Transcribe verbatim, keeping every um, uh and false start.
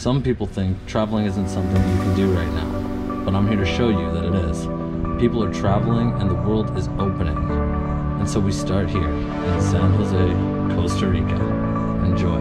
Some people think traveling isn't something you can do right now, but I'm here to show you that it is. People are traveling and the world is opening. And so we start here in San Jose, Costa Rica. Enjoy.